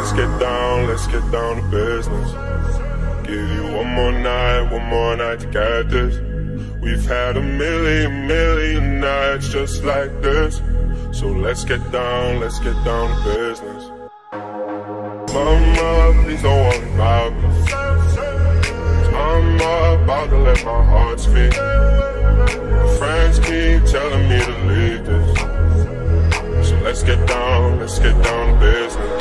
let's get down to business. Give you one more night to get this. We've had a million nights just like this. So let's get down to business. Mama, please don't worry about me. I'm about to let my heart speak. My friends keep telling me to leave this. So let's get down to business.